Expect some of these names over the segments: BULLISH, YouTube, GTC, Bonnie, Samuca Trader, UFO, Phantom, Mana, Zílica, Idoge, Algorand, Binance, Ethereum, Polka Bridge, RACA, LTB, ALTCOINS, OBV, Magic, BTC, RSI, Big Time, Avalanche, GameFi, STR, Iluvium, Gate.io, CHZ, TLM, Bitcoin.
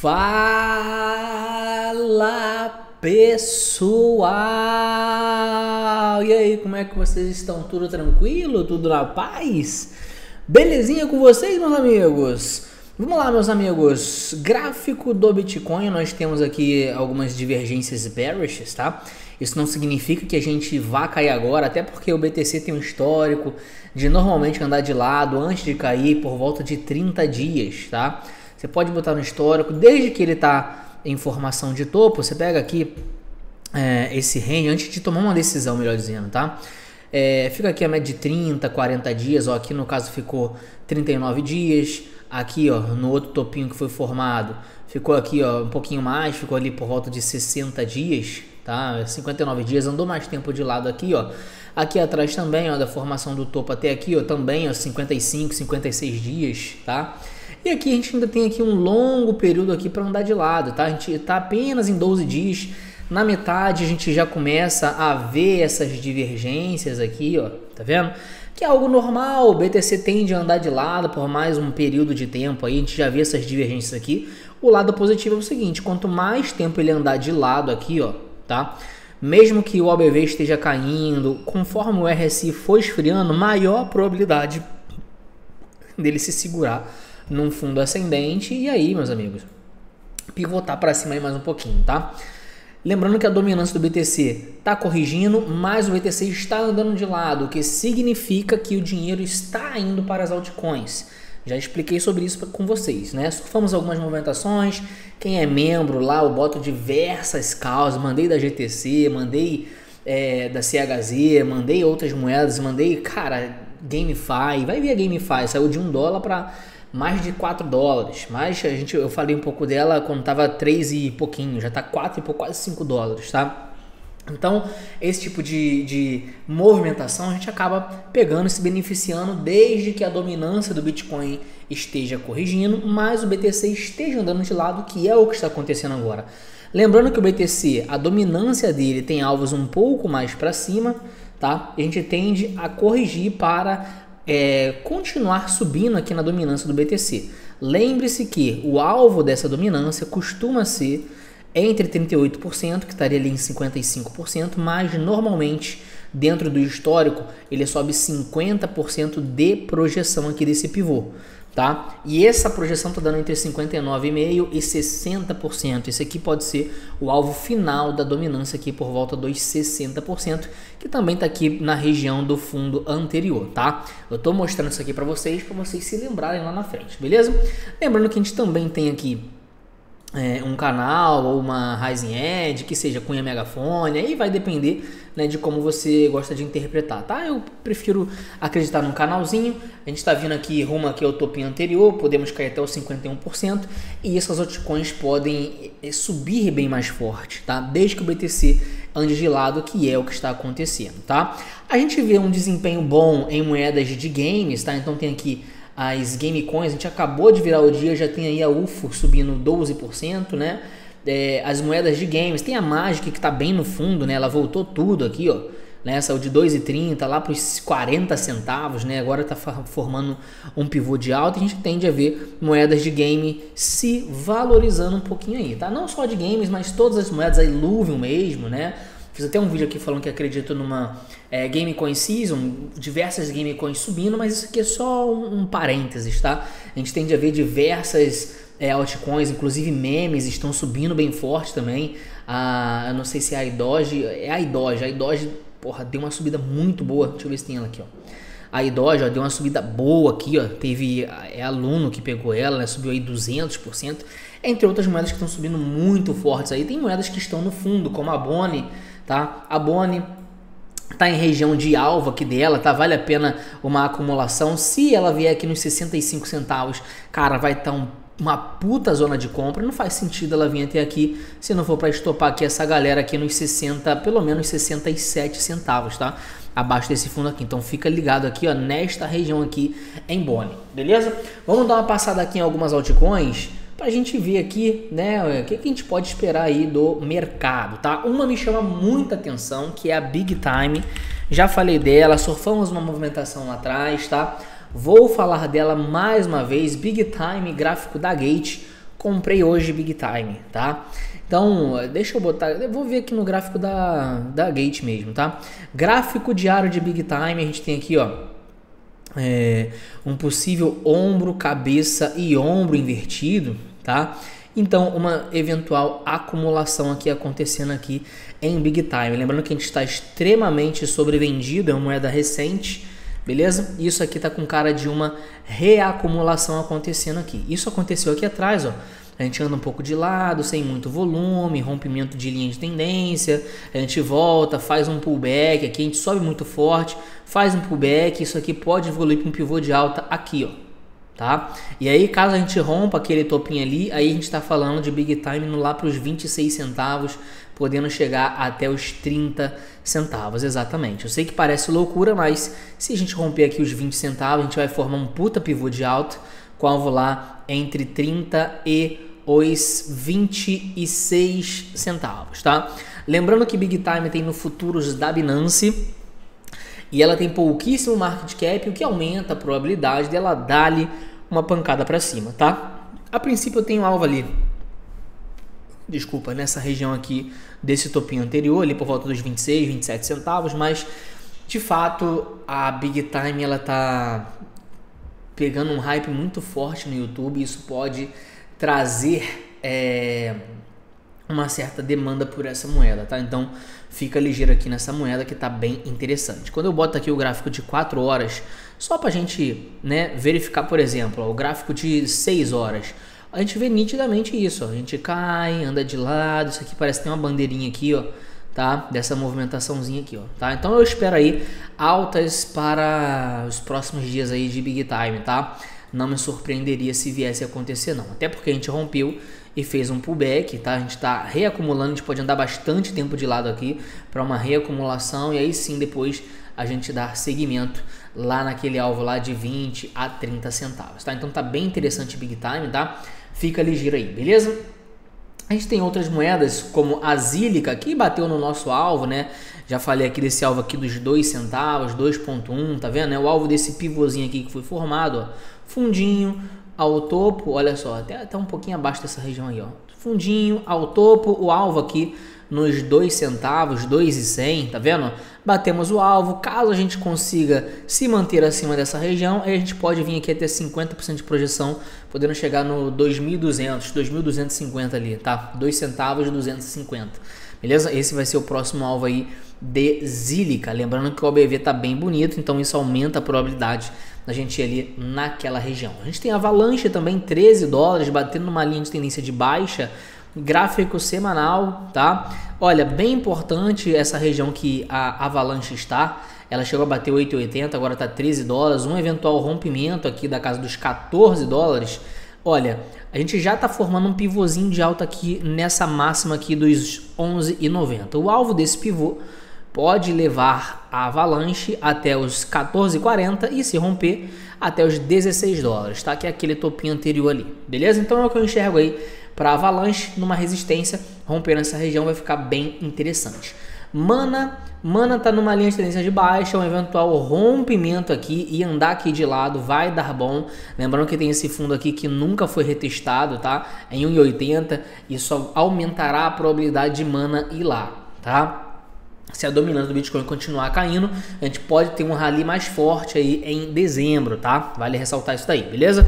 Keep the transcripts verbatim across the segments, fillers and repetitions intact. Fala pessoal! E aí, como é que vocês estão? Tudo tranquilo? Tudo na paz? Belezinha com vocês, meus amigos? Vamos lá, meus amigos. Gráfico do Bitcoin, nós temos aqui algumas divergências bearish, tá? Isso não significa que a gente vá cair agora, até porque o B T C tem um histórico de normalmente andar de lado antes de cair por volta de trinta dias, tá? Você pode botar no histórico, desde que ele está em formação de topo, você pega aqui é, esse range antes de tomar uma decisão, melhor dizendo, tá? É, fica aqui a média de trinta, quarenta dias, ó, aqui no caso ficou trinta e nove dias, aqui ó, no outro topinho que foi formado, ficou aqui ó, um pouquinho mais, ficou ali por volta de sessenta dias, tá? cinquenta e nove dias, andou mais tempo de lado aqui ó, aqui atrás também ó, da formação do topo até aqui ó, também ó, cinquenta e cinco, cinquenta e seis dias, tá? E aqui a gente ainda tem aqui um longo período aqui para andar de lado, tá? A gente está apenas em doze dias, na metade a gente já começa a ver essas divergências aqui, ó, tá vendo? Que é algo normal, o B T C tende a andar de lado por mais um período de tempo, aí a gente já vê essas divergências aqui. O lado positivo é o seguinte, quanto mais tempo ele andar de lado aqui, ó, tá? Mesmo que o O B V esteja caindo, conforme o R S I for esfriando, maior a probabilidade dele se segurar num fundo ascendente e aí, meus amigos, pivotar para cima aí mais um pouquinho, tá? Lembrando que a dominância do B T C está corrigindo, mas o B T C está andando de lado, o que significa que o dinheiro está indo para as altcoins. Já expliquei sobre isso com vocês, né? Surfamos algumas movimentações, quem é membro lá, eu boto diversas calls, mandei da G T C, mandei é, da C H Z, mandei outras moedas, mandei, cara, GameFi, vai ver a GameFi, saiu de um dólar para mais de quatro dólares, mas a gente, eu falei um pouco dela quando tava três e pouquinho, já tá quatro e pouco, quase cinco dólares, tá? Então, esse tipo de, de movimentação a gente acaba pegando e se beneficiando desde que a dominância do Bitcoin esteja corrigindo, mas o B T C esteja andando de lado, que é o que está acontecendo agora. Lembrando que o B T C, a dominância dele tem alvos um pouco mais para cima, tá? A gente tende a corrigir para É, continuar subindo aqui na dominância do B T C. Lembre-se que o alvo dessa dominância costuma ser entre trinta e oito por cento, que estaria ali em cinquenta e cinco por cento, mas normalmente dentro do histórico ele sobe cinquenta por cento de projeção aqui desse pivô, tá? E essa projeção está dando entre cinquenta e nove vírgula cinco por cento e sessenta por cento. Esse aqui pode ser o alvo final da dominância aqui por volta dos sessenta por cento, que também está aqui na região do fundo anterior, tá? Eu estou mostrando isso aqui para vocês, para vocês se lembrarem lá na frente, beleza? Lembrando que a gente também tem aqui É, um canal ou uma Rising Edge, que seja cunha megafone, aí vai depender, né, de como você gosta de interpretar, tá? Eu prefiro acreditar num canalzinho. A gente está vindo aqui rumo aqui ao topinho anterior, podemos cair até os cinquenta e um por cento e essas altcoins podem subir bem mais forte, tá? Desde que o B T C ande de lado, que é o que está acontecendo, tá? A gente vê um desempenho bom em moedas de games, tá? Então tem aqui as GameCoins, a gente acabou de virar o dia, já tem aí a U F O subindo doze por cento, né? É, as moedas de games, tem a Magic que está bem no fundo, né? Ela voltou tudo aqui, ó, né? Saiu de dois e trinta lá para os quarenta centavos, né? Agora está formando um pivô de alta e a gente tende a ver moedas de game se valorizando um pouquinho aí, tá? Não só de games, mas todas as moedas, a Iluvium mesmo, né? Fiz até um vídeo aqui falando que acredito numa é, GameCoin Season, diversas GameCoins subindo, mas isso aqui é só um, um parênteses, tá? A gente tende a ver diversas é, altcoins, inclusive memes estão subindo bem forte também. Ah, eu não sei se é a Idoge, é a Idoge, a Idoge, porra, deu uma subida muito boa, deixa eu ver se tem ela aqui, ó. A Idoge, ó, deu uma subida boa aqui, ó, teve é aluno que pegou ela, né, subiu aí duzentos por cento, entre outras moedas que estão subindo muito fortes aí. Tem moedas que estão no fundo, como a Bonnie, tá? A Bonnie tá em região de alvo aqui dela, tá? Vale a pena uma acumulação. Se ela vier aqui nos sessenta e cinco centavos, cara, vai estar tá um, uma puta zona de compra. Não faz sentido ela vir até aqui se não for para estopar aqui essa galera aqui nos sessenta, pelo menos sessenta e sete centavos, tá? Abaixo desse fundo aqui. Então fica ligado aqui, ó, nesta região aqui em Bonnie, beleza? Vamos dar uma passada aqui em algumas altcoins pra gente ver aqui, né, o que a gente pode esperar aí do mercado, tá? Uma me chama muita atenção, que é a Big Time. Já falei dela, surfamos uma movimentação lá atrás, tá? Vou falar dela mais uma vez. Big Time, gráfico da Gate, comprei hoje Big Time, tá? Então, deixa eu botar, eu vou ver aqui no gráfico da, da Gate mesmo, tá? Gráfico diário de Big Time, a gente tem aqui, ó, é, um possível ombro, cabeça e ombro invertido, tá? Então, uma eventual acumulação aqui acontecendo aqui em Big Time. Lembrando que a gente está extremamente sobrevendido, é uma moeda recente, beleza? Isso aqui tá com cara de uma reacumulação acontecendo aqui. Isso aconteceu aqui atrás, ó. A gente anda um pouco de lado, sem muito volume, rompimento de linha de tendência, a gente volta, faz um pullback, aqui a gente sobe muito forte, faz um pullback, isso aqui pode evoluir para um pivô de alta aqui, ó, tá? E aí caso a gente rompa aquele topinho ali, aí a gente está falando de Big Time no lá para os vinte e seis centavos, podendo chegar até os trinta centavos, exatamente. Eu sei que parece loucura, mas se a gente romper aqui os vinte centavos, a gente vai formar um puta pivô de alta, com alvo lá entre trinta e os vinte e seis centavos, tá? Lembrando que Big Time tem no futuros da Binance e ela tem pouquíssimo market cap, o que aumenta a probabilidade dela dar-lhe uma pancada para cima, tá? A princípio eu tenho alvo ali, desculpa, nessa região aqui desse topinho anterior, ali por volta dos vinte e seis, vinte e sete centavos, mas de fato a Big Time ela tá pegando um hype muito forte no YouTube, isso pode trazer é, uma certa demanda por essa moeda, tá? Então fica ligeiro aqui nessa moeda que tá bem interessante. Quando eu boto aqui o gráfico de quatro horas, só pra gente, né, verificar, por exemplo, ó, o gráfico de seis horas, a gente vê nitidamente isso, ó, a gente cai, anda de lado, isso aqui parece que tem uma bandeirinha aqui, ó, tá? Dessa movimentaçãozinha aqui, ó, tá? Então eu espero aí altas para os próximos dias aí de Big Time, tá? Não me surpreenderia se viesse a acontecer, não. Até porque a gente rompeu e fez um pullback, tá? A gente tá reacumulando, a gente pode andar bastante tempo de lado aqui para uma reacumulação e aí sim depois a gente dar seguimento lá naquele alvo lá de vinte a trinta centavos, tá? Então tá bem interessante Big Time, tá? Fica ligeiro aí, beleza? A gente tem outras moedas como a Zílica, que bateu no nosso alvo, né? Já falei aqui desse alvo aqui dos dois centavos, dois ponto um, tá vendo? É o alvo desse pivôzinho aqui que foi formado, ó. Fundinho ao topo, olha só, até, até um pouquinho abaixo dessa região aí, ó. Fundinho ao topo, o alvo aqui nos dois centavos, dois e cem, tá vendo? Batemos o alvo, caso a gente consiga se manter acima dessa região, aí a gente pode vir aqui até cinquenta por cento de projeção, podendo chegar no dois mil e duzentos, dois mil duzentos e cinquenta ali, tá? dois centavos, duzentos e cinquenta, beleza? Esse vai ser o próximo alvo aí de Zílica. Lembrando que o O B V tá bem bonito, então isso aumenta a probabilidade da gente ir ali naquela região. A gente tem Avalanche também, treze dólares, batendo numa linha de tendência de baixa, gráfico semanal, tá? Olha, bem importante essa região que a Avalanche está. Ela chegou a bater oito e oitenta, agora tá treze dólares. Um eventual rompimento aqui da casa dos quatorze dólares. Olha, a gente já tá formando um pivôzinho de alta aqui nessa máxima aqui dos onze e noventa. O alvo desse pivô pode levar a Avalanche até os quatorze e quarenta e se romper até os dezesseis dólares, tá? Que é aquele topinho anterior ali, beleza? Então é o que eu enxergo aí para Avalanche numa resistência, rompendo essa região vai ficar bem interessante. Mana, Mana tá numa linha de tendência de baixa, um eventual rompimento aqui e andar aqui de lado vai dar bom. Lembrando que tem esse fundo aqui que nunca foi retestado, tá? Em um e oitenta, isso aumentará a probabilidade de Mana ir lá, tá? Se a dominância do Bitcoin continuar caindo, a gente pode ter um rally mais forte aí em dezembro, tá? Vale ressaltar isso daí, beleza?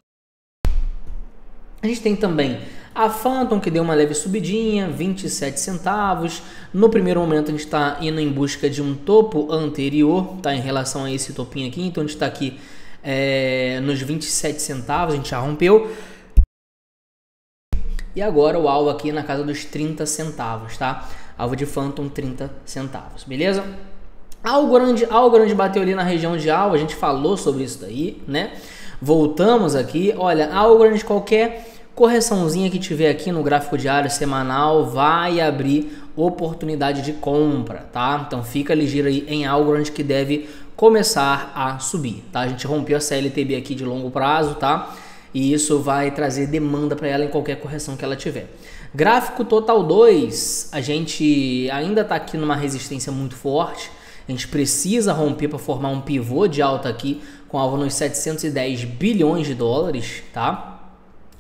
A gente tem também a Phantom, que deu uma leve subidinha, vinte e sete centavos. No primeiro momento a gente está indo em busca de um topo anterior, tá? Em relação a esse topinho aqui, então a gente está aqui é, nos vinte e sete centavos, a gente já rompeu. E agora o alvo aqui na casa dos trinta centavos, tá? Alvo de Phantom, trinta centavos, beleza? Algorand, Algorand bateu ali na região de alvo, a gente falou sobre isso daí, né? Voltamos aqui, olha, Algorand, qualquer correçãozinha que tiver aqui no gráfico diário semanal vai abrir oportunidade de compra, tá? Então fica ligeiro aí em Algorand que deve começar a subir, tá? A gente rompeu essa L T B aqui de longo prazo, tá? E isso vai trazer demanda para ela em qualquer correção que ela tiver. Gráfico total dois, a gente ainda está aqui numa resistência muito forte, a gente precisa romper para formar um pivô de alta aqui com alvo nos setecentos e dez bilhões de dólares, tá?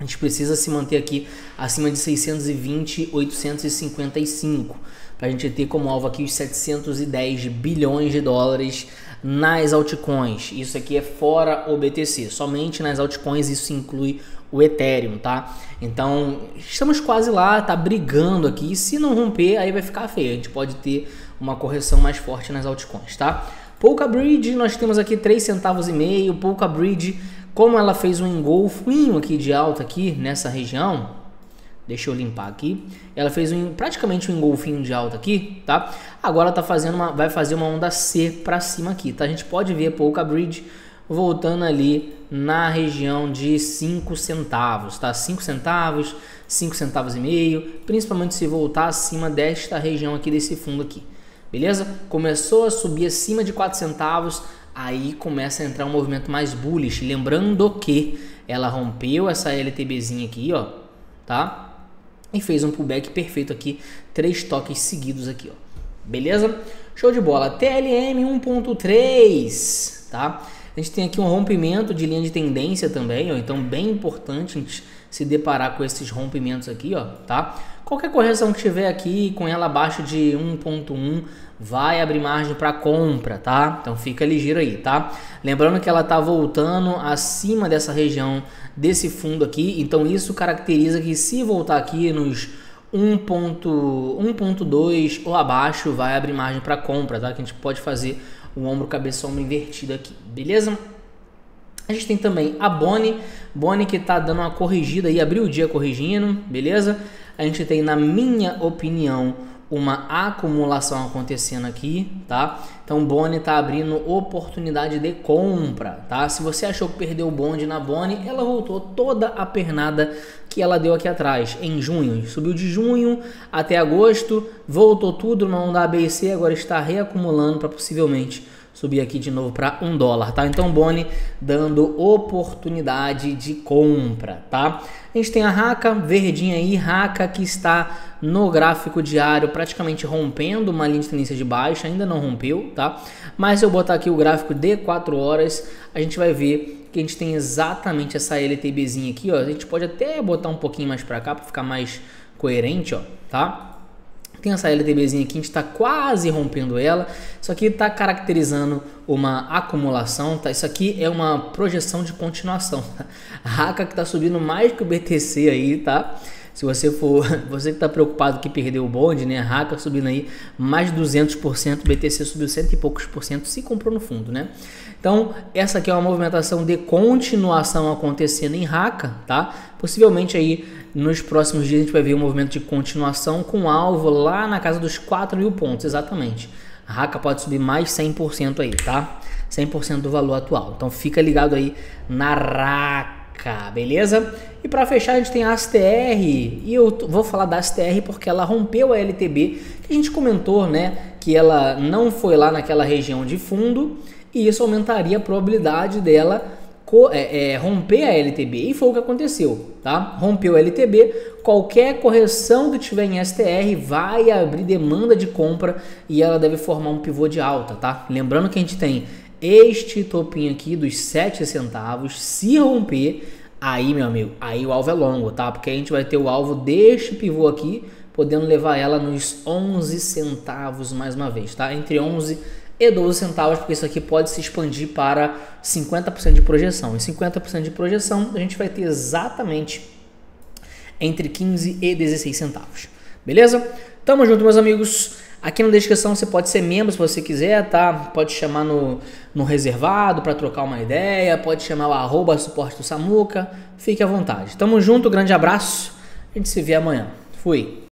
a gente precisa se manter aqui acima de seiscentos e vinte, oitocentos e cinquenta e cinco para a gente ter como alvo aqui os setecentos e dez bilhões de dólares nas altcoins. Isso aqui é fora o B T C, somente nas altcoins. Isso inclui o Ethereum, tá? Então estamos quase lá, tá brigando aqui. Se não romper, aí vai ficar feio. A gente pode ter uma correção mais forte nas altcoins, tá? Polka Bridge, nós temos aqui três centavos e meio. Polka Bridge, como ela fez um engolfinho aqui de alta aqui nessa região, deixa eu limpar aqui. Ela fez um, praticamente um engolfinho de alta aqui, tá? Agora tá fazendo uma, vai fazer uma onda C para cima aqui, tá? A gente pode ver Polka Bridge voltando ali na região de cinco centavos, tá? cinco centavos, cinco centavos e meio, principalmente se voltar acima desta região aqui desse fundo aqui. Beleza? Começou a subir acima de quatro centavos, aí começa a entrar um movimento mais bullish. Lembrando que ela rompeu essa LTBzinha aqui, ó, tá? E fez um pullback perfeito aqui, três toques seguidos aqui, ó. Beleza? Show de bola. T L M um ponto três, tá? A gente tem aqui um rompimento de linha de tendência também, ó. Então, bem importante a gente se deparar com esses rompimentos aqui, ó, tá? Qualquer correção que tiver aqui, com ela abaixo de um ponto um, vai abrir margem para compra, tá? Então fica ligeiro aí, tá? Lembrando que ela tá voltando acima dessa região, desse fundo aqui. Então isso caracteriza que se voltar aqui nos um ponto dois ou abaixo, vai abrir margem para compra, tá? Que a gente pode fazer o ombro, cabeça, ombro invertido aqui, beleza? A gente tem também a Bonnie, Bonnie que tá dando uma corrigida aí, abriu o dia corrigindo, beleza? A gente tem, na minha opinião, uma acumulação acontecendo aqui, tá? Então Bonnie tá abrindo oportunidade de compra, tá? Se você achou que perdeu o bonde na Bonnie, ela voltou toda a pernada que ela deu aqui atrás em junho, subiu de junho até agosto, voltou tudo na onda A B C, agora está reacumulando para possivelmente subir aqui de novo para um dólar, tá? Então Bonnie dando oportunidade de compra, tá? A gente tem a RACA, verdinha aí, RACA que está no gráfico diário praticamente rompendo uma linha de tendência de baixa, ainda não rompeu, tá? Mas se eu botar aqui o gráfico de quatro horas, a gente vai ver que a gente tem exatamente essa LTBzinha aqui, ó. A gente pode até botar um pouquinho mais para cá para ficar mais coerente, ó, tá? Tem essa LTBzinha aqui, a gente está quase rompendo ela. Isso aqui está caracterizando uma acumulação, tá? Isso aqui é uma projeção de continuação. A RACA que está subindo mais que o B T C aí, tá? Se você for, você que está preocupado que perdeu o bonde, né? A RACA subindo aí mais duzentos por cento, B T C subiu cento e poucos por cento, se comprou no fundo, né? Então, essa aqui é uma movimentação de continuação acontecendo em RACA, tá? Possivelmente aí nos próximos dias a gente vai ver um movimento de continuação com alvo lá na casa dos quatro mil pontos, exatamente. A RACA pode subir mais cem por cento aí, tá? cem por cento do valor atual. Então fica ligado aí na RACA, beleza? E para fechar a gente tem a S T R, e eu vou falar da S T R porque ela rompeu a L T B, que a gente comentou, né, que ela não foi lá naquela região de fundo, e isso aumentaria a probabilidade dela É, é, romper a L T B, e foi o que aconteceu, tá? Rompeu a L T B, qualquer correção que tiver em S T R vai abrir demanda de compra e ela deve formar um pivô de alta, tá? Lembrando que a gente tem este topinho aqui dos sete centavos, se romper, aí, meu amigo, aí o alvo é longo, tá? Porque a gente vai ter o alvo deste pivô aqui, podendo levar ela nos onze centavos mais uma vez, tá? Entre onze e doze centavos, porque isso aqui pode se expandir para cinquenta por cento de projeção. E cinquenta por cento de projeção a gente vai ter exatamente entre quinze e dezesseis centavos. Beleza? Tamo junto, meus amigos. Aqui na descrição você pode ser membro se você quiser, tá? Pode chamar no, no reservado para trocar uma ideia, pode chamar o arroba suporte do Samuca. Fique à vontade. Tamo junto, grande abraço. A gente se vê amanhã. Fui.